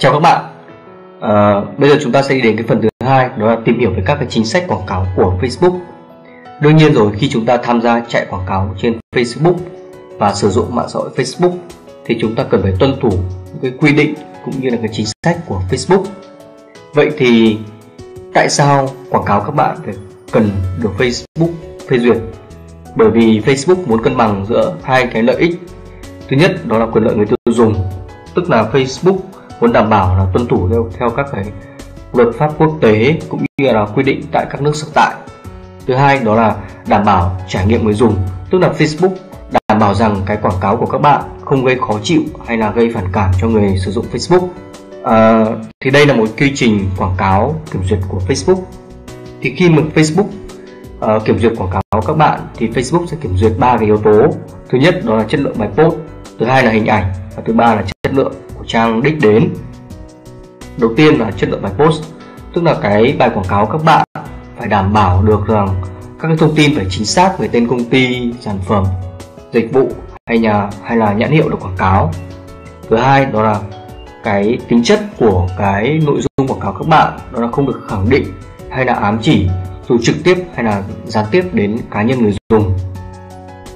Chào các bạn. Bây giờ chúng ta sẽ đi đến cái phần thứ hai, đó là tìm hiểu về các cái chính sách quảng cáo của Facebook. Đương nhiên rồi, khi chúng ta tham gia chạy quảng cáo trên Facebook và sử dụng mạng xã hội Facebook thì chúng ta cần phải tuân thủ những cái quy định cũng như là cái chính sách của Facebook. Vậy thì tại sao quảng cáo các bạn phải cần được Facebook phê duyệt? Bởi vì Facebook muốn cân bằng giữa hai cái lợi ích. Thứ nhất đó là quyền lợi người tiêu dùng, tức là Facebook muốn đảm bảo là tuân thủ theo các cái luật pháp quốc tế cũng như là quy định tại các nước sở tại. Thứ hai đó là đảm bảo trải nghiệm người dùng, tức là Facebook đảm bảo rằng cái quảng cáo của các bạn không gây khó chịu hay là gây phản cảm cho người sử dụng Facebook. Thì đây là một quy trình quảng cáo kiểm duyệt của Facebook. Thì khi mà Facebook kiểm duyệt quảng cáo các bạn thì Facebook sẽ kiểm duyệt 3 cái yếu tố. Thứ nhất đó là chất lượng bài post, thứ hai là hình ảnh và thứ ba là chất lượng của trang đích đến. Đầu tiên là chất lượng bài post, tức là cái bài quảng cáo các bạn phải đảm bảo được rằng các cái thông tin phải chính xác về tên công ty, sản phẩm, dịch vụ hay là nhãn hiệu được quảng cáo. Thứ hai đó là cái tính chất của cái nội dung quảng cáo các bạn, đó là không được khẳng định hay là ám chỉ dù trực tiếp hay là gián tiếp đến cá nhân người dùng.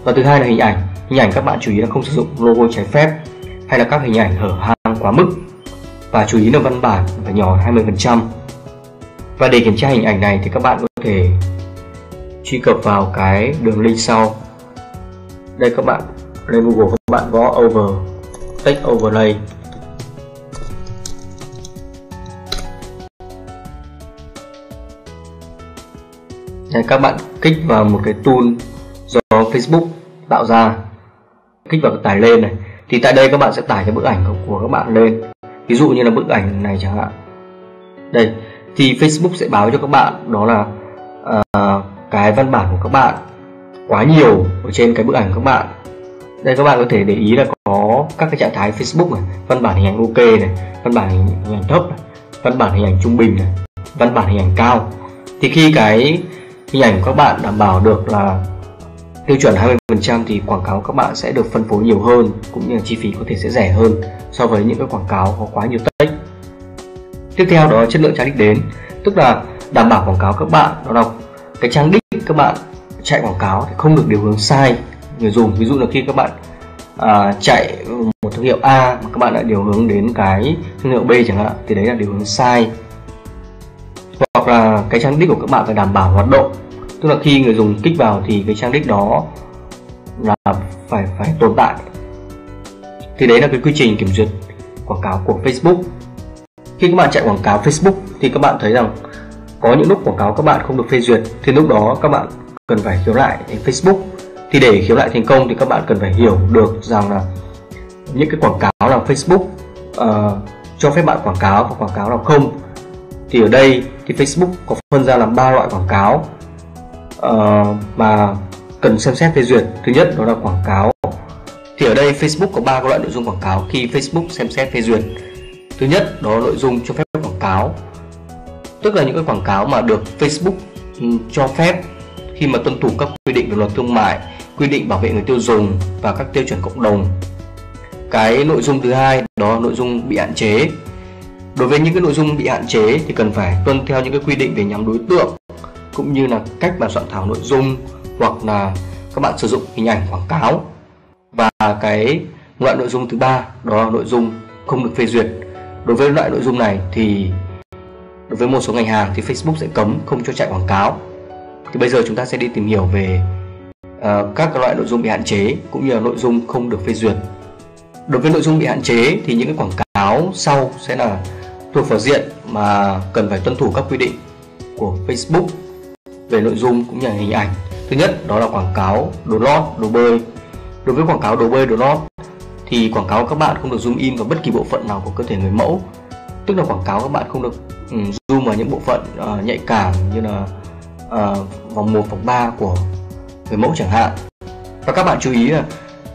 Và thứ hai là hình ảnh. Hình ảnh các bạn chú ý là không sử dụng logo trái phép hay là các hình ảnh hở hang quá mức, và chú ý là văn bản phải nhỏ 20%. Và để kiểm tra hình ảnh này thì các bạn có thể truy cập vào cái đường link sau. Đây, các bạn lên Google, các bạn gõ text overlay. Đây, các bạn kích vào một cái tool do Facebook tạo ra, kích vào tải lên này. Thì tại đây các bạn sẽ tải cái bức ảnh của các bạn lên, ví dụ như là bức ảnh này chẳng hạn. Đây thì Facebook sẽ báo cho các bạn đó là cái văn bản của các bạn quá nhiều ở trên cái bức ảnh của các bạn. Đây, các bạn có thể để ý là có các cái trạng thái Facebook này: văn bản hình ảnh ok này, văn bản hình ảnh thấp này, văn bản hình ảnh trung bình này, văn bản hình ảnh cao. Thì khi cái hình ảnh của các bạn đảm bảo được là tiêu chuẩn 20% thì quảng cáo các bạn sẽ được phân phối nhiều hơn, cũng như là chi phí có thể sẽ rẻ hơn so với những cái quảng cáo có quá nhiều text. Tiếp theo đó là chất lượng trang đích đến, tức là đảm bảo quảng cáo các bạn đó là cái trang đích các bạn chạy quảng cáo thì không được điều hướng sai người dùng. Ví dụ là khi các bạn chạy một thương hiệu A mà các bạn lại điều hướng đến cái thương hiệu B chẳng hạn, thì đấy là điều hướng sai. Hoặc là cái trang đích của các bạn phải đảm bảo hoạt động, tức là khi người dùng kích vào thì cái trang đích đó là phải tồn tại. Thì đấy là cái quy trình kiểm duyệt quảng cáo của Facebook. Khi các bạn chạy quảng cáo Facebook thì các bạn thấy rằng có những lúc quảng cáo các bạn không được phê duyệt, thì lúc đó các bạn cần phải khiếu nại đến Facebook. Thì để khiếu nại thành công thì các bạn cần phải hiểu được rằng là những cái quảng cáo là Facebook cho phép bạn quảng cáo và quảng cáo nào không. Thì ở đây thì Facebook có phân ra làm 3 loại quảng cáo mà cần xem xét phê duyệt. Thứ nhất đó là quảng cáo. Thì ở đây Facebook có 3 loại nội dung quảng cáo khi Facebook xem xét phê duyệt. Thứ nhất đó là nội dung cho phép quảng cáo, tức là những cái quảng cáo mà được Facebook cho phép khi mà tuân thủ các quy định về luật thương mại, quy định bảo vệ người tiêu dùng và các tiêu chuẩn cộng đồng. Cái nội dung thứ hai đó là nội dung bị hạn chế. Đối với những cái nội dung bị hạn chế thì cần phải tuân theo những cái quy định về nhóm đối tượng, cũng như là cách mà soạn thảo nội dung, hoặc là các bạn sử dụng hình ảnh quảng cáo. Và cái loại nội dung thứ ba đó là nội dung không được phê duyệt. Đối với loại nội dung này thì đối với một số ngành hàng thì Facebook sẽ cấm không cho chạy quảng cáo. Thì bây giờ chúng ta sẽ đi tìm hiểu về các loại nội dung bị hạn chế cũng như là nội dung không được phê duyệt. Đối với nội dung bị hạn chế thì những cái quảng cáo sau sẽ là thuộc vào diện mà cần phải tuân thủ các quy định của Facebook về nội dung cũng như là hình ảnh. Thứ nhất đó là quảng cáo đồ lót, đồ bơi. Đối với quảng cáo đồ bơi, đồ lót thì quảng cáo các bạn không được zoom in vào bất kỳ bộ phận nào của cơ thể người mẫu, tức là quảng cáo các bạn không được zoom vào những bộ phận nhạy cảm như là vòng 1, vòng 3 của người mẫu chẳng hạn. Và các bạn chú ý là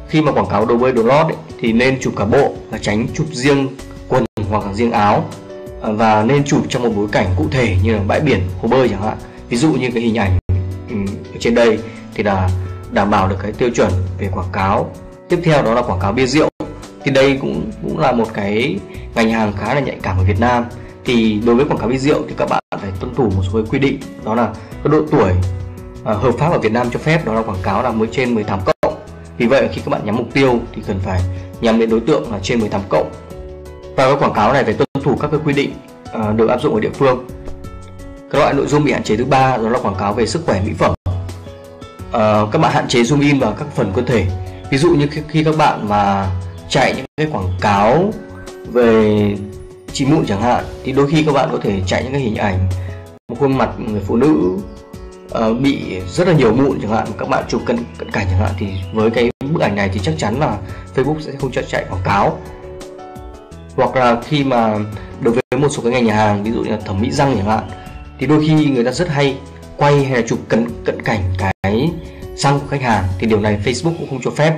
khi mà quảng cáo đồ bơi, đồ lót ấy, thì nên chụp cả bộ và tránh chụp riêng quần hoặc là riêng áo, và nên chụp trong một bối cảnh cụ thể như là bãi biển, hồ bơi chẳng hạn. Ví dụ như cái hình ảnh trên đây thì là đảm bảo được cái tiêu chuẩn về quảng cáo. Tiếp theo đó là quảng cáo bia rượu. Thì đây cũng là một cái ngành hàng khá là nhạy cảm ở Việt Nam. Thì đối với quảng cáo bia rượu thì các bạn phải tuân thủ một số quy định, đó là cái độ tuổi hợp pháp ở Việt Nam cho phép, đó là quảng cáo là mới trên 18+. Vì vậy khi các bạn nhắm mục tiêu thì cần phải nhắm đến đối tượng là trên 18+. Và các quảng cáo này phải tuân thủ các cái quy định được áp dụng ở địa phương. Các loại nội dung bị hạn chế thứ ba đó là quảng cáo về sức khỏe, mỹ phẩm. Các bạn hạn chế zoom in vào các phần cơ thể. Ví dụ như khi các bạn mà chạy những cái quảng cáo về trị mụn chẳng hạn, thì đôi khi các bạn có thể chạy những cái hình ảnh một khuôn mặt người phụ nữ bị rất là nhiều mụn chẳng hạn, các bạn chụp cận cảnh chẳng hạn, thì với cái bức ảnh này thì chắc chắn là Facebook sẽ không cho chạy quảng cáo. Hoặc là khi mà đối với một số cái ngành hàng ví dụ như là thẩm mỹ răng chẳng hạn, thì đôi khi người ta rất hay quay hay là chụp cận cảnh cái răng của khách hàng, thì điều này Facebook cũng không cho phép.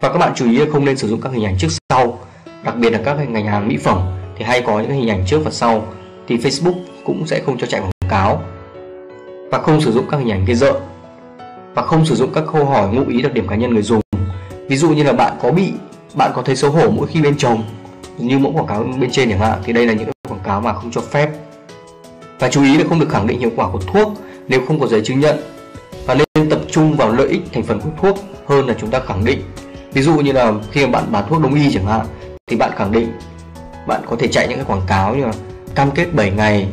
Và các bạn chú ý là không nên sử dụng các hình ảnh trước sau, đặc biệt là các ngành hàng mỹ phẩm thì hay có những hình ảnh trước và sau, thì Facebook cũng sẽ không cho chạy quảng cáo. Và không sử dụng các hình ảnh gây rợn, và không sử dụng các câu hỏi ngụ ý đặc điểm cá nhân người dùng. Ví dụ như là bạn có thấy xấu hổ mỗi khi bên chồng, như mẫu quảng cáo bên trên chẳng hạn, thì đây là những quảng cáo mà không cho phép. Và chú ý là không được khẳng định hiệu quả của thuốc nếu không có giấy chứng nhận, và nên tập trung vào lợi ích thành phần của thuốc hơn là chúng ta khẳng định. Ví dụ như là khi mà bạn bán thuốc đông y chẳng hạn, thì bạn khẳng định, bạn có thể chạy những cái quảng cáo như là cam kết 7 ngày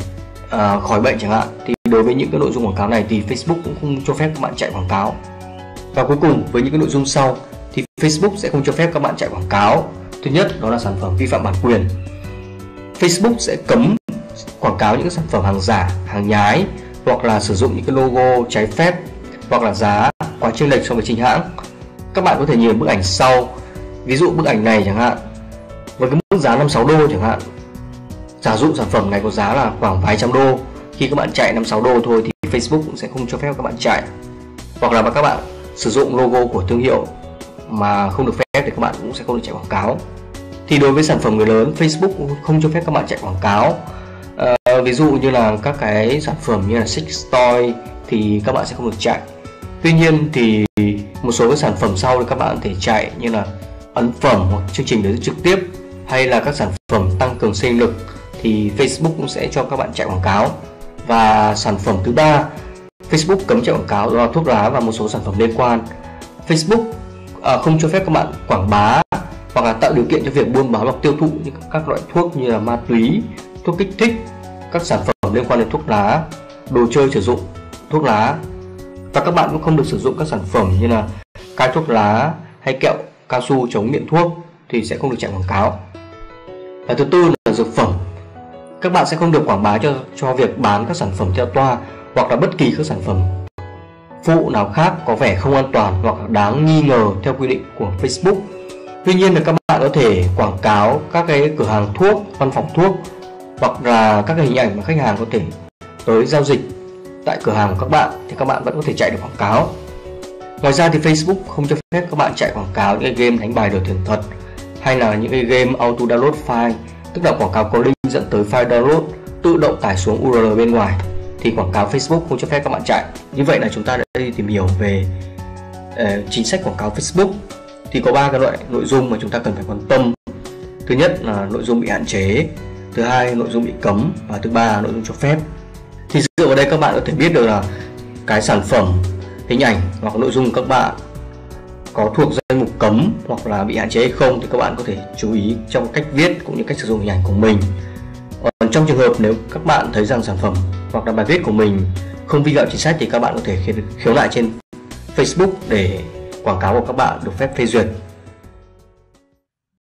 khỏi bệnh chẳng hạn, thì đối với những cái nội dung quảng cáo này thì Facebook cũng không cho phép các bạn chạy quảng cáo. Và cuối cùng, với những cái nội dung sau thì Facebook sẽ không cho phép các bạn chạy quảng cáo. Thứ nhất đó là sản phẩm vi phạm bản quyền. Facebook sẽ cấm quảng cáo những sản phẩm hàng giả, hàng nhái, hoặc là sử dụng những cái logo trái phép, hoặc là giá quá chênh lệch so với chính hãng. Các bạn có thể nhìn bức ảnh sau, ví dụ bức ảnh này chẳng hạn, với cái mức giá 56 đô chẳng hạn. Giả dụ sản phẩm này có giá là khoảng vài trăm đô, khi các bạn chạy 56 đô thôi thì Facebook cũng sẽ không cho phép các bạn chạy. Hoặc là các bạn sử dụng logo của thương hiệu mà không được phép thì các bạn cũng sẽ không được chạy quảng cáo. Thì đối với sản phẩm người lớn, Facebook cũng không cho phép các bạn chạy quảng cáo. Ví dụ như là các cái sản phẩm như là sex toy thì các bạn sẽ không được chạy. Tuy nhiên thì một số cái sản phẩm sau thì các bạn có thể chạy, như là ấn phẩm hoặc chương trình đối trực tiếp, hay là các sản phẩm tăng cường sinh lực, thì Facebook cũng sẽ cho các bạn chạy quảng cáo. Và sản phẩm thứ ba Facebook cấm chạy quảng cáo đó là thuốc lá và một số sản phẩm liên quan. Facebook không cho phép các bạn quảng bá hoặc là tạo điều kiện cho việc buôn bán hoặc tiêu thụ những các loại thuốc như là ma túy, thuốc kích thích, các sản phẩm liên quan đến thuốc lá, đồ chơi sử dụng thuốc lá. Và các bạn cũng không được sử dụng các sản phẩm như là cai thuốc lá hay kẹo cao su chống nghiện thuốc, thì sẽ không được chạy quảng cáo. Và thứ tư là dược phẩm. Các bạn sẽ không được quảng bá cho việc bán các sản phẩm theo toa, hoặc là bất kỳ các sản phẩm phụ nào khác có vẻ không an toàn hoặc đáng nghi ngờ theo quy định của Facebook. Tuy nhiên là các bạn có thể quảng cáo các cái cửa hàng thuốc, văn phòng thuốc, hoặc là các cái hình ảnh mà khách hàng có thể tới giao dịch tại cửa hàng của các bạn, thì các bạn vẫn có thể chạy được quảng cáo. Ngoài ra thì Facebook không cho phép các bạn chạy quảng cáo những game đánh bài đổi tiền thật, hay là những game auto download file, tức là quảng cáo có link dẫn tới file download tự động tải xuống URL bên ngoài, thì quảng cáo Facebook không cho phép các bạn chạy. Như vậy là chúng ta đã đi tìm hiểu về chính sách quảng cáo Facebook. Thì có 3 cái loại nội dung mà chúng ta cần phải quan tâm. Thứ nhất là nội dung bị hạn chế, thứ hai nội dung bị cấm, và thứ ba là nội dung cho phép. Thì dựa vào đây các bạn có thể biết được là cái sản phẩm, hình ảnh hoặc nội dung của các bạn có thuộc danh mục cấm hoặc là bị hạn chế hay không, thì các bạn có thể chú ý trong cách viết cũng như cách sử dụng hình ảnh của mình. Còn trong trường hợp nếu các bạn thấy rằng sản phẩm hoặc là bài viết của mình không vi phạm chính sách, thì các bạn có thể khiếu nại trên Facebook để quảng cáo của các bạn được phép phê duyệt.